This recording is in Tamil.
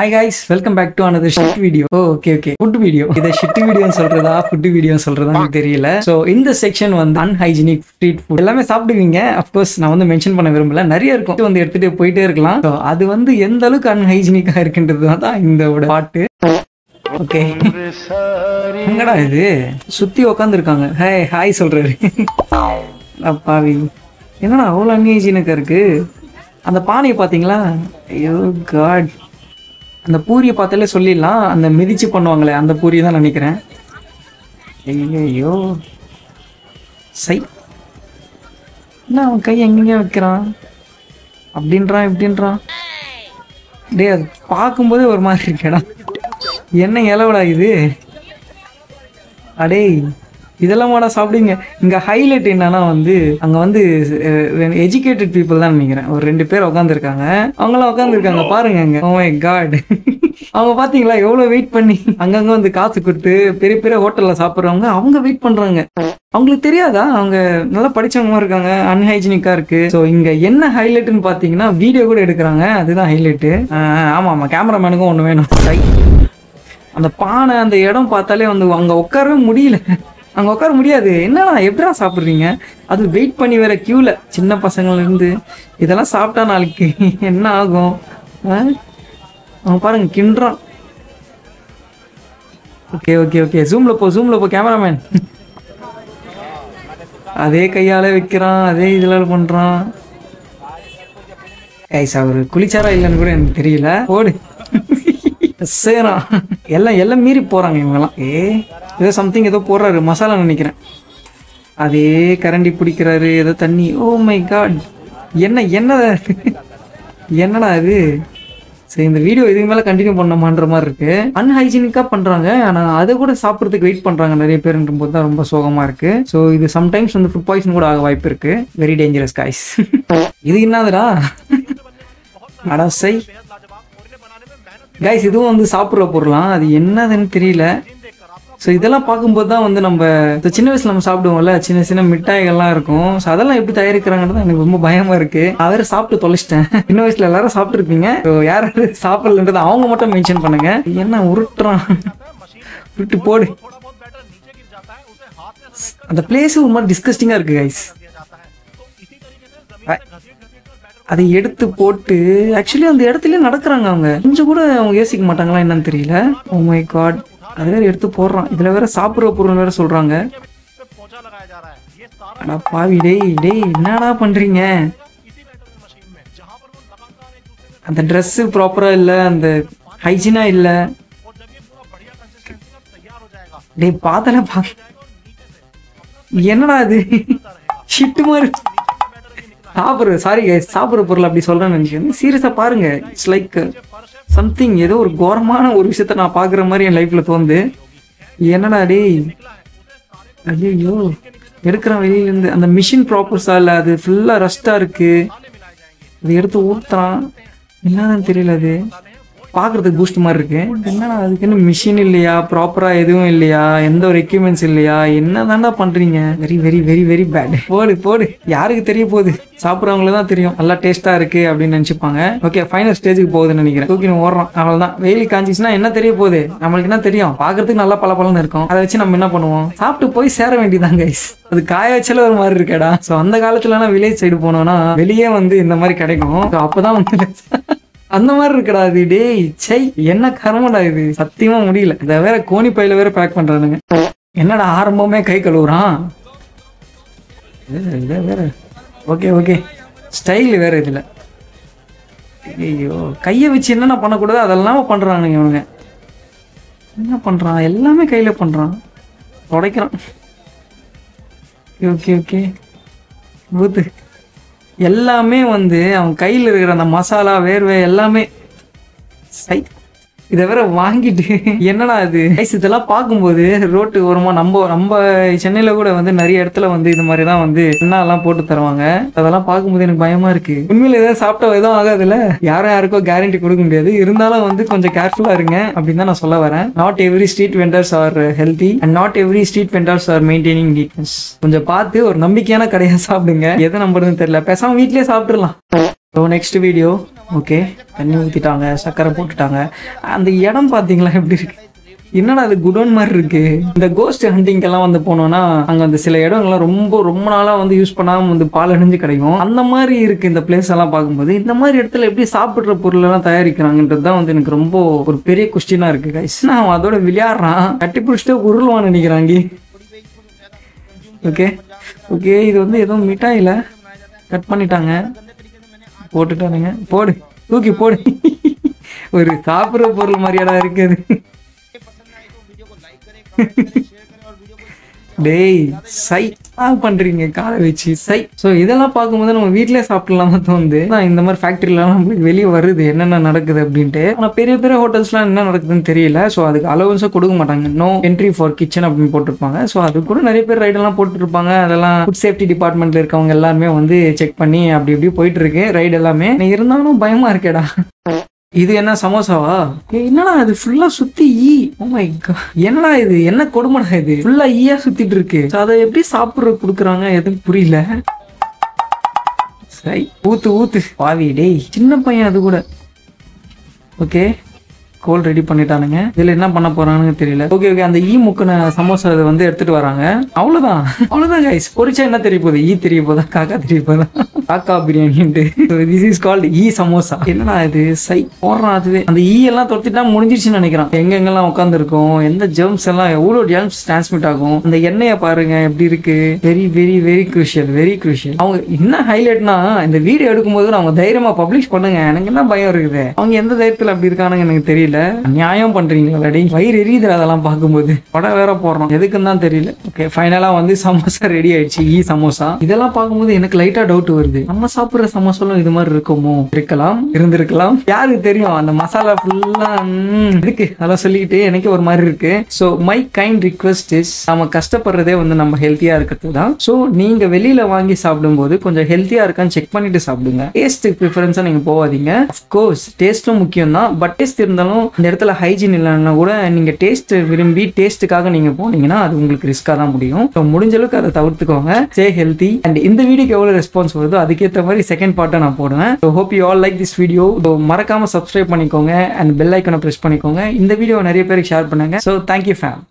Hi guys, welcome back to another shit video. Oh, okay. Food video. This shit video and food video and so in this section one unhygienic street food. All of course, I mentioned panna so adu vandu endaluk unhygienic ah irukindradha inda part. Okay. Engada idu? Sutti okkandirukanga. Hi solraru. Appavi. Enna avlo unhygienic irukku? And the pani pathingala? Oh god. அந்த பூரிய பார்த்தல சொல்லிடலாம் அந்த மிதிச்சி பண்ணுவாங்களே அந்த பூரிய தான் நினைக்கிறேன். ஐயோ சை நான் கை எங்கங்க வைக்கறான் அப்படின்றான் டேய் அது பாக்கும்போது ஒரு மாதிரி இருக்கேடா என்ன இலவடா இது அடே இதெல்லாம் மாட சாப்பிடுங்க. இங்க ஹைலைட் என்னன்னா வந்து அங்க வந்து எஜுகேட்டட் people தான் நினைக்கிறேன். ஒரு ரெண்டு பேர் உட்கார்ந்து இருக்காங்க. அவங்கள உட்கார்ந்து இருக்காங்க பாருங்கங்க. Oh my god. அவங்க பாத்தீங்களா எவ்வளவு வெயிட் பண்ணி அங்கங்க வந்து காசு கொடுத்து பெரிய பெரிய ஹோட்டல்ல சாப்பிடுறவங்க அவங்க வெயிட் பண்றாங்க. அவங்களுக்கு தெரியாதா அவங்க நல்லா படிச்சவங்க இருக்காங்க அன்ஹைஜீனிக்கா இருக்கு. சோ இங்க என்ன ஹைலைட்னு பாத்தீங்கன்னா வீடியோ கூட எடுக்கறாங்க. அதுதான் ஹைலைட். ஆமா கேமராமேனுக்கு ஒன்னு வேணும். அந்த பானை அந்த இடம் பார்த்தாலே வந்து அங்க உட்காரவே முடியல. அங்க உட்கார முடியாது என்னடா எப்படிடா சாப்பிடுறீங்க அது வெயிட் பண்ணி வேற கியூல சின்ன பசங்கள இருந்து இதெல்லாம் சாப்பிட்டா நாளைக்கு என்ன ஆகும் அவன் பாருங்க கிண்டறான். ஓகே ஜூம்ல போ கேமராமேன் அதே கையாலே வைக்கிறான் அதே இதுல பண்றான். ஏய் அவரு குளிச்சாரா இல்லன்னு கூட எனக்கு தெரியல ஓடு சேரா எல்லாம் மீறி போறாங்க இவங்கெல்லாம். ஏதோ சம்திங் ஏதோ போடுறாரு மசாலா நினைக்கிறேன் அதே கரண்டி பிடிக்கிறாரு ஏதோ தண்ணி. ஓ மை காட் என்னடா அது சரி இந்த வீடியோ இதுக்கு மேலே கண்டினியூ பண்ணமான்ற மாதிரி இருக்கு. அன்ஹைஜீனிக்காக பண்ணுறாங்க ஆனால் அதை கூட சாப்பிட்றதுக்கு வெயிட் பண்ணுறாங்க நிறைய பேருன்ற போது தான் ரொம்ப சோகமாக இருக்கு. ஸோ இது சம்டைம்ஸ் வந்து ஃபுட் பாய்சன் கூட ஆக வாய்ப்பு இருக்கு. வெரி டேஞ்சரஸ் காய்ஸ் இது என்னதுடா அடாசை காய்ஸ் இதுவும் வந்து சாப்பிட்ற பொருளாம் அது என்னதுன்னு தெரியல. ஸோ இதெல்லாம் பார்க்கும்போது தான் வந்து நம்ம சின்ன வயசுல நம்ம சாப்பிடுவோம்ல சின்ன மிட்டாய்கள்லாம் இருக்கும். ஸோ அதெல்லாம் எப்படி தயாரிக்கிறாங்கன்றது எனக்கு ரொம்ப பயமா இருக்கு. அவரை சாப்பிட்டு தொலைச்சிட்டேன் சின்ன வயசுல எல்லாரும் சாப்பிட்டுருப்பீங்க. ஸோ யாராவது சாப்பிடலன்றது அவங்க மட்டும் மென்ஷன் பண்ணுங்க. என்ன உருட்டுறான் விட்டு போடு அந்த பிளேஸ் ஒரு மாதிரி டிஸ்கஸ்டிங்கா இருக்கு கைஸ். அதை எடுத்து போட்டு ஆக்சுவலி அந்த இடத்துலயே நடக்கிறாங்க அவங்க கொஞ்சம் கூட அவங்க யோசிக்க மாட்டாங்களா என்னன்னு தெரியல. ஓ மை காட் அது வேற எடுத்து போடுறான் இதுல வேற சாப்பிடுற பொருள் வேற சொல்றாங்க. என்னடா பண்றீங்க அந்த ட்ரெஸ் ப்ராப்பரா இல்ல அந்த ஹைஜீனா இல்ல டே பாத்தல பா என்னடா அது ஷிட் மாதிரி சாப்பிடுற சாரி சாப்பிடுற பொருள் அப்படி சொல்றேன்னு நினைக்கிறேன். சீரியஸா பாருங்க இட்ஸ் லைக் சம்திங் ஏதோ ஒரு கோரமான ஒரு விஷயத்த நான் பாக்குற மாதிரி என் லைஃப்ல தோணுது. என்னடா டே ஐயோ எடுக்கிறேன் வெளியில இருந்து அந்த மிஷின் ப்ராப்பர்ஸா இல்ல அது ஃபுல்லா ரஸ்டா இருக்கு அது எடுத்து ஊத்துறான் என்னதான் தெரியல அது பாக்குறதுக்கு பூஸ்ட் மாதிரி இருக்கு. என்னடா அதுக்குன்னு மிஷின் இல்லையா ப்ராப்பரா எதுவும் இல்லையா எந்த ஒரு எக்யூப்மெண்ட்ஸ் இல்லையா என்னதான்டா பண்றீங்க very very very very bad போடு யாருக்கு தெரிய போகுது சாப்பிட்றவங்களதான் தெரியும் நல்லா டேஸ்டா இருக்கு அப்படின்னு நினைச்சுப்பாங்க. ஓகே ஃபைனல் ஸ்டேஜுக்கு போகுதுன்னு நினைக்கிறேன். தூக்கி நம்ம ஓடுறோம் அவ்வளவுதான் வெயில் காஞ்சிச்சுன்னா என்ன தெரிய போகுது நம்மளுக்கு என்ன தெரியும் பாக்குறதுக்கு நல்லா பல பலன்னு இருக்கும் அதை வச்சு நம்ம என்ன பண்ணுவோம் சாப்பிட்டு போய் சேர வேண்டியதான் கைஸ். அது காய வச்சால ஒரு மாதிரி இருக்கேடா. ஸோ அந்த காலத்துலனா வில்லேஜ் சைடு போனோம்னா வெளியே வந்து இந்த மாதிரி கிடைக்கும் அப்பதான் வந்து அந்த மாதிரி இருக்கடா அது டே சை என்ன கர்மடா இது சத்தியமா முடியல. இதை வேற கோணி பையில வேற பேக் பண்றானுங்க என்னடா ஆரம்பமே கை கழுவுறான் இதை வேற ஓகே ஸ்டைல் வேற இதுல ஐயோ கையை வச்சு என்னென்ன பண்ணக்கூடாது அதெல்லாம் பண்றானுங்க இவனுங்க என்ன பண்றான் எல்லாமே கையில பண்றான் உடைக்கிறான். ஓகே பூத்து எல்லாமே வந்து அவன் கையில் இருக்கிற அந்த மசாலா வேர்வை எல்லாமே சை இதை வேற வாங்கிட்டு என்னடா அது ஐஸ் இதெல்லாம் பார்க்கும்போது ரோட்டு ஓரமா நம்ம சென்னையில கூட வந்து நிறைய இடத்துல வந்து இது மாதிரி தான் வந்து எண்ணெய் எல்லாம் போட்டு தருவாங்க. அதெல்லாம் பார்க்கும்போது எனக்கு பயமா இருக்கு. உண்மையில ஏதாவது சாப்பிட்டா எதுவும் ஆகாதுல்ல யாரும் யாருக்கோ கேரண்டி கொடுக்க முடியாது இருந்தாலும் வந்து கொஞ்சம் கேர்ஃபுல்லா இருங்க அப்படின்னு தான் நான் சொல்ல வரேன். Not every street vendors are healthy and not every street vendors are maintaining neatness. கொஞ்சம் பார்த்து ஒரு நம்பிக்கையான கடையா சாப்பிடுங்க எதை நம்புறதுன்னு தெரியல பேசாம வீட்லயே சாப்பிட்டுலாம். நெக்ஸ்ட் வீடியோ ஓகே தண்ணி ஊற்றிட்டாங்க, சக்கரை போட்டுட்டாங்க. அந்த இடம் பார்த்தீங்களா எப்படி இருக்கு, என்னடா அது குடோன் மாதிரி இருக்கு. இந்த கோஸ்ட் ஹண்டிங்கெல்லாம் வந்து போனோம்னா அங்கே அந்த சில இடங்கள்லாம் ரொம்ப ரொம்ப நாளாக வந்து யூஸ் பண்ணாமல் வந்து பால் அணிஞ்சு கிடைக்கும். அந்த மாதிரி இருக்கு இந்த பிளேஸ் எல்லாம் பார்க்கும்போது. இந்த மாதிரி இடத்துல எப்படி சாப்பிட்ற பொருளெல்லாம் தயாரிக்கிறாங்கன்றது தான் வந்து எனக்கு ரொம்ப ஒரு பெரிய குவெஸ்டினா இருக்கு கைஸ். நான் அதோட விளையாடுறான், கட்டி பிடிச்சிட்டு உருள்வான்னு நினைக்கிறாங்க. ஓகே ஓகே இது வந்து எதுவும் மிட்டாயில் கட் பண்ணிட்டாங்க, போட்டுட்டானுங்க. போடு தூக்கி போடு, ஒரு சாப்பிட்ற பொருள் மாதிரியாடா இருக்குது. டேய் சை பண்றீங்க காலை வச்சு சை. ஸோ இதெல்லாம் பார்க்கும்போது நம்ம வீட்டிலே சாப்பிடலாம் தான் தோணுது. இந்த மாதிரி ஃபேக்டரிலாம் நம்மளுக்கு வெளியே வருது என்னென்ன நடக்குது அப்படின்ட்டு. ஆனால் பெரிய பெரிய ஹோட்டல்ஸ்லாம் என்ன நடக்குதுன்னு தெரியல. ஸோ அதுக்கு அலவன்ஸும் கொடுக்க மாட்டாங்க, நோ என்ட்ரி ஃபார் கிச்சன் அப்படின்னு போட்டிருப்பாங்க. ஸோ அது கூட நிறைய பேர் ரைடெல்லாம் போட்டுருப்பாங்க. அதெல்லாம் ஃபுட் சேஃப்டி டிபார்ட்மெண்ட்ல இருக்கவங்க எல்லாருமே வந்து செக் பண்ணி அப்படி இப்படி போயிட்டு இருக்கு ரைடு எல்லாமே. இருந்தாலும் பயமா இருக்கேடா. இது என்ன சமோசாவா, என்னடா இது ஃபுல்லா சுத்தி ஈ, ஓ மை காட் என்னடா இது, என்ன கொடுமைடா இது, ஃபுல்லா ஈயா சுத்திட்டு இருக்கு. அதை எப்படி சாப்பிட்ற குடுக்குறாங்க எதுவும் புரியல. சரி ஊத்து ஊத்து பாவி, டேய் சின்ன பையன் அது கூட. ஓகே கோல் ரெடி பண்ணிட்டானுங்க, இதுல என்ன பண்ண போறாங்கன்னு தெரியல. ஓகே ஓகே அந்த ஈ முக்கின சமோசா இதை வந்து எடுத்துட்டு வராங்க. அவ்வளவுதான் அவ்வளவுதான் கைஸ், பொரிச்சா என்ன தெரிய போகுது, ஈ தெரிய போதா காக்கா தெரிய போதா, காக்கா பிரியாணின்ட்டு. திஸ் இஸ் கால்டு ஈ சமோசா. என்னடா இது சை போடுறான் அதுவே. அந்த ஈ எல்லாம் தொடுத்துட்டா முடிஞ்சிருச்சுன்னு நினைக்கிறான். எங்கெங்கெல்லாம் உட்காந்துருக்கும், எந்த ஜெர்ம்ஸ் எல்லாம் எவ்வளோ ஜெர்ம்ஸ் டிரான்ஸ்மிட் ஆகும். அந்த எண்ணெயை பாருங்க எப்படி இருக்கு. Very very very crucial very crucial. அவங்க என்ன ஹைலைட்னா இந்த வீடியோ எடுக்கும்போது அவங்க தைரியமா பப்ளிஷ் பண்ணுங்க, எனக்கு என்ன பயம் இருக்குது. அவங்க எந்த தைரியத்தில் அப்படி இருக்கானுங்க எனக்கு தெரியல. நியாயம் பண்றீங்களா, வயிறு எரியுது அதெல்லாம் பார்க்கும்போது. படம் வேற போடுறோம் எதுக்குன்னு தான் தெரியல. ஓகே ஃபைனலா வந்து சமோசா ரெடி ஆயிடுச்சு, ஈ சமோசா. இதெல்லாம் பார்க்கும்போது எனக்கு லைட்டா டவுட் வருது, நம்ம சாப்பிடுற சமோசாலும் இது மாதிரி இருக்குமோ. இருக்கலாம், இருந்திருக்கலாம், யாருக்கு தெரியும். அந்த மசாலா ஃபுல்லா இருக்கு அதெல்லாம் சொல்லிக்கிட்டு எனக்கு ஒரு மாதிரி இருக்கு. So my kind request is, நம்ம கஷ்டப்படுறதே வந்து நம்ம ஹெல்த்தியா இருக்கிறது தான். ஸோ நீங்க வெளியில வாங்கி சாப்பிடும் போது கொஞ்சம் ஹெல்த்தியா இருக்கான்னு செக் பண்ணிட்டு சாப்பிடுங்க. டேஸ்ட் ப்ரிஃபரன்ஸா நீங்க போவாதீங்க. அஃப்கோர்ஸ் டேஸ்டும் முக்கியம் தான், பட் டேஸ்ட் இருந்தாலும் இந்த இடத்துல ஹைஜீன் இல்லைன்னா கூட நீங்க டேஸ்ட் விரும்பி டேஸ்ட்டுக்காக நீங்க போனீங்கன்னா அது உங்களுக்கு ரிஸ்கா தான் முடியும். முடிஞ்ச அளவுக்கு அதை தவிர்த்துக்கோங்க. Stay healthy. அண்ட் இந்த வீடியோக்கு எவ்வளவு ரெஸ்பான்ஸ் வருதோ அதுக்கேற்ற மாதிரி செகண்ட் பார்ட்டை நான் போடுவேன். Hope you all like this video. மறக்காம சப்ஸ்கிரைப் பண்ணிக்கோங்க அண்ட் பெல் ஐக்கனை பிரஸ் பண்ணிக்கோங்க. இந்த வீடியோ நிறைய பேருக்கு ஷேர் பண்ணுங்க. So thank you fame.